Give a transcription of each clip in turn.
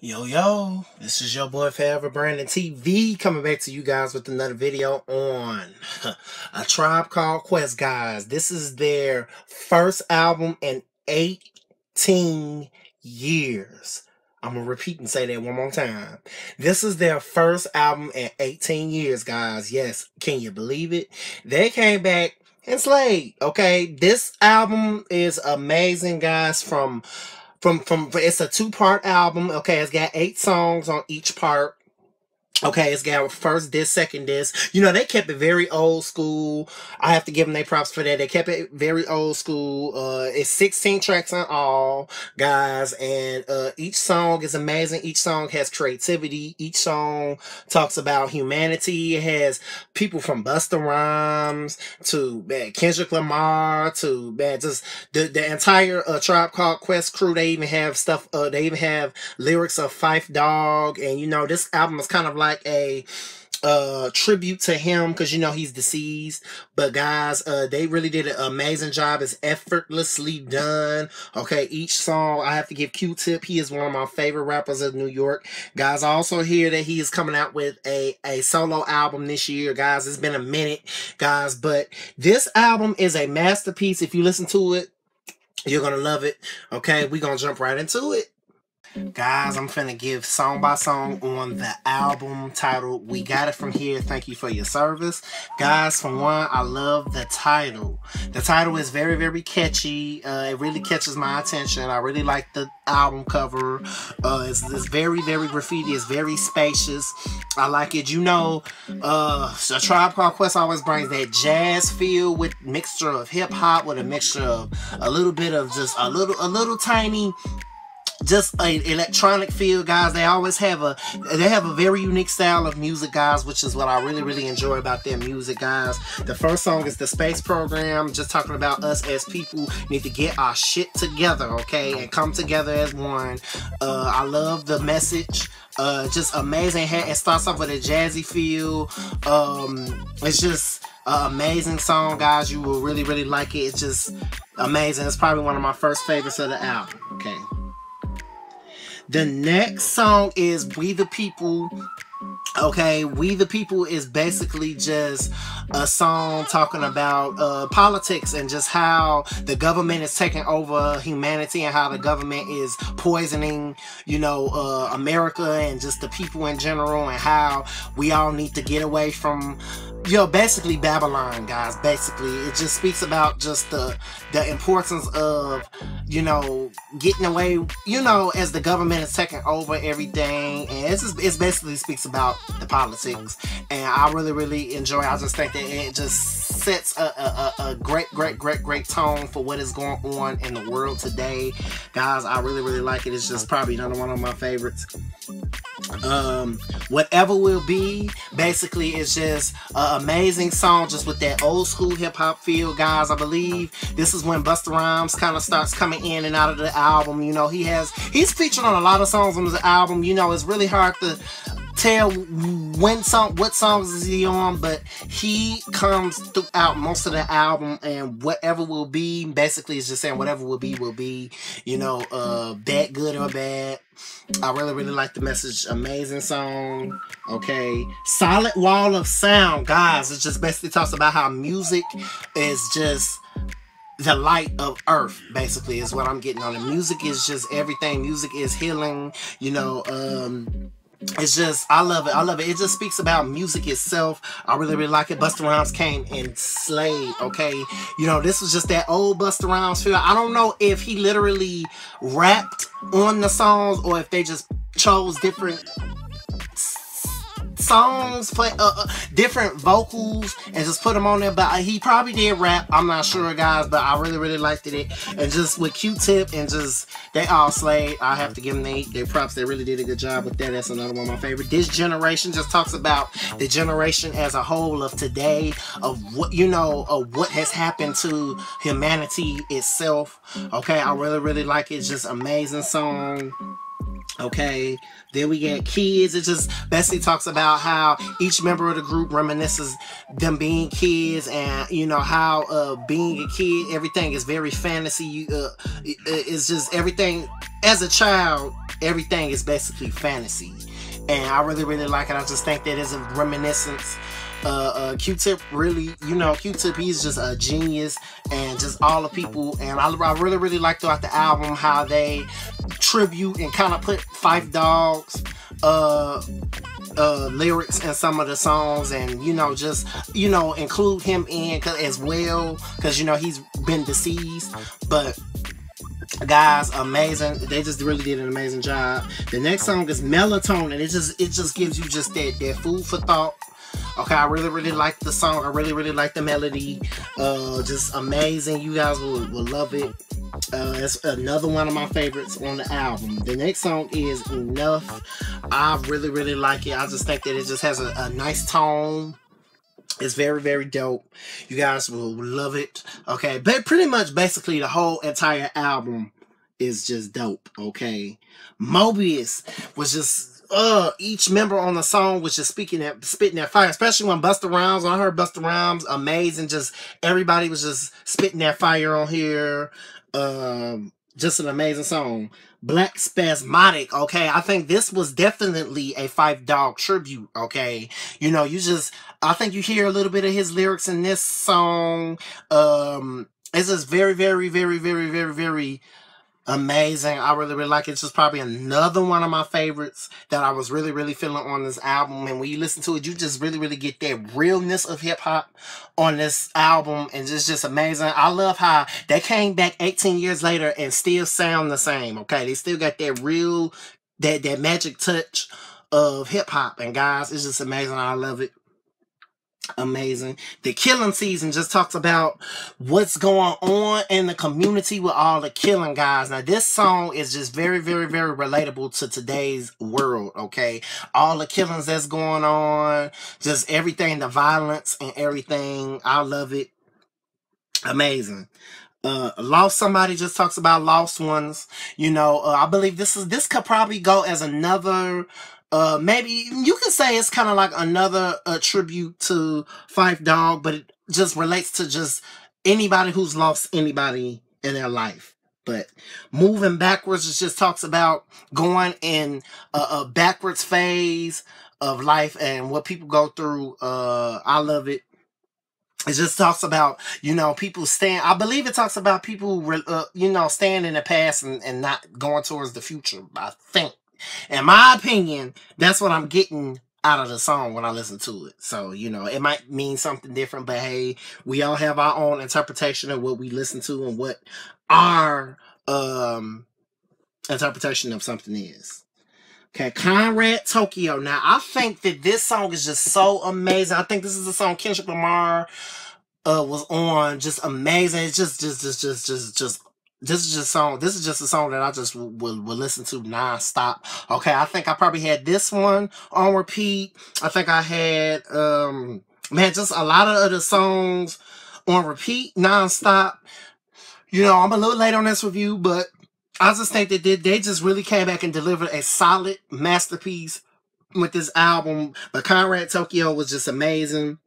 Yo, this is your boy Forever Brandon TV coming back to you guys with another video on A Tribe Called Quest, guys. This is their first album in 18 years. I'm going to repeat and say that one more time. This is their first album in 18 years, guys. Yes, can you believe it? They came back and slayed, okay? This album is amazing, guys, it's a two-part album, okay? It's got 8 songs on each part, okay? It's got first disc, second disc. You know, they kept it very old school. I have to give them their props for that. They kept it very old school. It's 16 tracks in all, guys, and each song is amazing. Each song has creativity. Each song talks about humanity. It has people from Busta Rhymes to Kendrick Lamar to just the entire Tribe Called Quest crew. They even have stuff, they even have lyrics of Phife Dawg, and you know, this album is kind of like a tribute to him, because you know he's deceased. But guys, they really did an amazing job. It's effortlessly done, okay? Each song, I have to give Q-Tip, he is one of my favorite rappers of New York, guys. I also hear that he is coming out with a solo album this year, guys. It's been a minute, guys, but this album is a masterpiece. If you listen to it, you're gonna love it, okay? We're gonna jump right into it. Guys, I'm finna give song by song on the album titled We Got It From Here, Thank You For Your Service. Guys, for one, I love the title. The title is very, very catchy. It really catches my attention. I really like the album cover. It's very, very graffiti. It's very spacious. I like it. You know, A Tribe Called Quest always brings that jazz feel with mixture of hip-hop, with a mixture of a little bit of just a little tiny... just an electronic feel, guys. They always have a very unique style of music, guys, which is what I really, really enjoy about their music, guys. The first song is The Space Program, just talking about us as people need to get our shit together, okay, and come together as one. I love the message. Just amazing. It starts off with a jazzy feel. It's just an amazing song, guys. You will really, really like it. It's just amazing. It's probably one of my first favorites of the album, okay. The next song is We the People, okay? We the People is basically just a song talking about politics and just how the government is taking over humanity and how the government is poisoning, you know, America and just the people in general, and how we all need to get away from, you know, basically Babylon, guys. Basically, it just speaks about just the importance of, you know, getting away, you know, as the government is taking over everything. And it's basically speaks about the politics, and I really, really enjoy it. I just think that it just sets a great tone for what is going on in the world today, guys. I really, really like it. It's just probably another one of my favorites. Whatever Will Be, basically, it's just an amazing song, just with that old school hip-hop feel, guys. I believe this is when Busta Rhymes kind of starts coming in and out of the album. You know, he's featured on a lot of songs on his album. You know, it's really hard to tell what songs is he on, but he comes throughout most of the album. And Whatever Will Be, basically, is just saying whatever will be, you know, bad, good or bad. I really, really like the message. Amazing song, okay? Solid Wall of Sound, guys. It just basically talks about how music is just the light of earth, basically, is what I'm getting on it. Music is just everything. Music is healing, you know. It's just, I love it. I love it. It just speaks about music itself. I really, really like it. Busta Rhymes came and slayed, okay? You know, this was just that old Busta Rhymes feel. I don't know if he literally rapped on the songs or if they just chose different songs, play different vocals, and just put them on there, but he probably did rap. I'm not sure, guys, but I really, really liked it. And just with Q-Tip, and just they all slayed. I have to give them their props. They really did a good job with that. That's another one of my favorite. This Generation just talks about the generation as a whole of today, of what, you know, of what has happened to humanity itself, okay? I really, really like it. It's just amazing song, okay? Then we get Kids. It just basically talks about how each member of the group reminisces them being kids, and you know how being a kid, everything is very fantasy. It's just everything as a child everything is basically fantasy. And I really, really like it. I just think that is a reminiscence. Q-Tip really, you know, Q-Tip, he's just a genius, and just all the people. And I really, really like throughout the album how they tribute and kind of put Phife Dawg's lyrics in some of the songs, and, you know, just, you know, include him in as well, because, you know, he's been deceased. But guys, amazing. They just really did an amazing job. The next song is Melatonin. It just gives you just that food for thought. Okay, I really, really like the song. I really, really like the melody. Just amazing. You guys will love it. It's another one of my favorites on the album. The next song is Enough. I really, really like it. I just think that it just has a nice tone. It's very, very dope. You guys will love it. Okay, but pretty much basically the whole entire album is just dope. Okay, Mobius was just... each member on the song was just spitting that fire, especially when Busta Rhymes. When I heard Busta Rhymes, amazing. Just everybody was just spitting that fire on here. Just an amazing song. Black Spasmodic, okay? I think this was definitely a Phife Dawg tribute, okay? You know, you just, I think you hear a little bit of his lyrics in this song. It's just very, very, very, very, very, very amazing. I really, really like it. It's just probably another one of my favorites that I was really, really feeling on this album. And when you listen to it, you just really, really get that realness of hip-hop on this album. And it's just amazing. I love how they came back 18 years later and still sound the same, okay? They still got that real, that magic touch of hip-hop. And guys, it's just amazing. I love it. Amazing. The Killing Season just talks about what's going on in the community with all the killing, guys. Now, this song is just very, very, very relatable to today's world, okay? All the killings that's going on, just everything, the violence and everything. I love it. Amazing. Lost Somebody just talks about lost ones. You know, I believe this could probably go as another... maybe you can say it's kind of like another tribute to Phife Dawg, but it just relates to just anybody who's lost anybody in their life. But Moving Backwards, it just talks about going in a backwards phase of life and what people go through. I love it. It just talks about, you know, people staying. I believe it talks about people, you know, staying in the past and not going towards the future, I think. In my opinion, that's what I'm getting out of the song when I listen to it. So, you know, it might mean something different, but hey, we all have our own interpretation of what we listen to and what our interpretation of something is. Okay, Conrad Tokyo. Now, I think that this song is just so amazing. I think this is a song Kendrick Lamar was on. Just amazing. It's just this is just a song that I just will listen to non-stop. Okay, I think I probably had this one on repeat. I think I had, man, just a lot of other songs on repeat, non-stop. You know, I'm a little late on this review, but I just think that they just really came back and delivered a solid masterpiece with this album. But Conrad Tokyo was just amazing.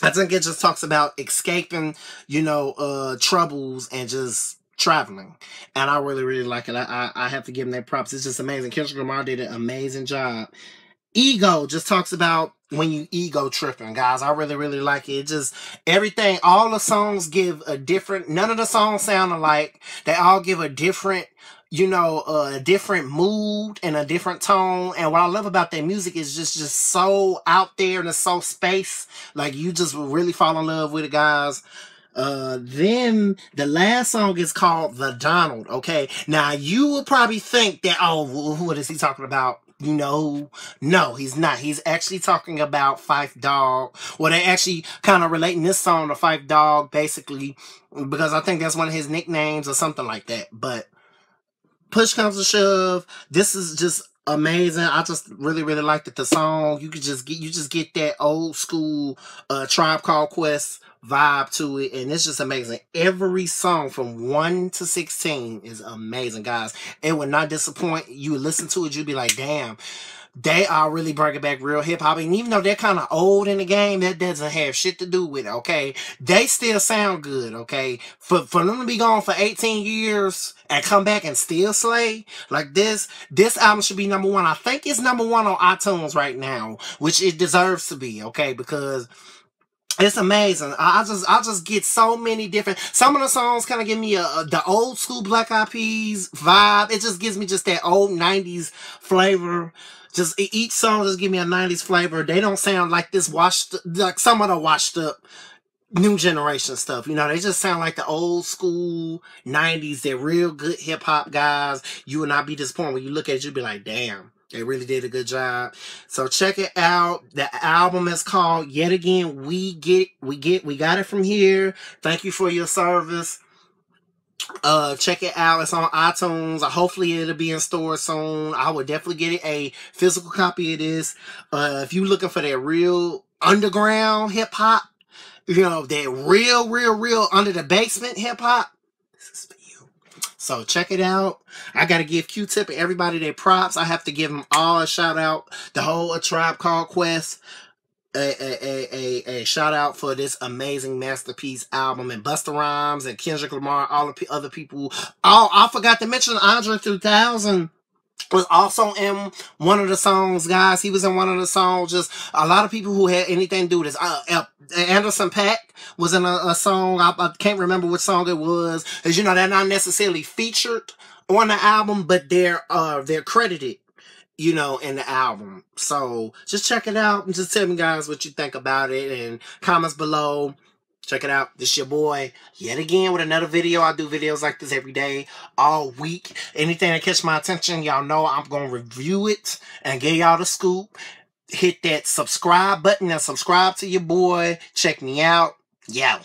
I think it just talks about escaping, you know, troubles and just... traveling, and I really, really like it. I have to give them their props. It's just amazing. Kendrick Lamar did an amazing job. Ego just talks about when you ego tripping, guys. I really, really like it. It just everything, all the songs give a different, none of the songs sound alike. They all give a different, you know, a different mood and a different tone. And what I love about their music is just so out there and it's so space. Like, you just will really fall in love with it, guys. Then the last song is called The Donald, okay? Now, you will probably think that, oh, what is he talking about? You know, no, he's not. He's actually talking about Phife Dawg. Well, they actually kind of relating this song to Phife Dawg, basically, because I think that's one of his nicknames or something like that. But Push Comes to Shove, this is just amazing. I just really, really liked it. The song, you could just get, you just get that old school Tribe Called Quest vibe to it, and it's just amazing. Every song from 1 to 16 is amazing, guys. It will not disappoint. You listen to it, you'll be like, damn, they are really bringing back real hip-hop. And even though they're kind of old in the game, that doesn't have shit to do with it, okay? They still sound good, okay? For them to be gone for 18 years and come back and still slay like this, this album should be #1. I think it's #1 on iTunes right now, which it deserves to be, okay? Because it's amazing. I just get so many different. Some of the songs kind of give me the old school Black Eyed Peas vibe. It just gives me just that old 90s flavor. Just each song just give me a 90s flavor. They don't sound like this washed, like some of the washed up new generation stuff. You know, they just sound like the old school 90s. They're real good hip hop guys. You will not be disappointed when you look at it. You'll be like, damn. They really did a good job. So check it out. The album is called, yet again, We Got It From Here. Thank You For Your Service. Check it out. It's on iTunes. Hopefully it'll be in store soon. I will definitely get a physical copy of this. If you're looking for that real underground hip hop, you know, that real under the basement hip hop, so check it out. I got to give Q-Tip and everybody their props. I have to give them all a shout out. The whole A Tribe Called Quest. A shout out for this amazing masterpiece album. And Busta Rhymes and Kendrick Lamar. All the other people. Oh, I forgot to mention Andre 2000. Was also in one of the songs, guys. He was in one of the songs. Just a lot of people who had anything to do with this. Anderson Paak was in a song. I can't remember which song it was. As you know, they're not necessarily featured on the album, but they're credited, you know, in the album. So just check it out and just tell me, guys, what you think about it, and comments below. Check it out. This your boy, yet again, with another video. I do videos like this every day, all week. Anything that catch my attention, y'all know I'm going to review it and give y'all the scoop. Hit that subscribe button and subscribe to your boy. Check me out. Yow.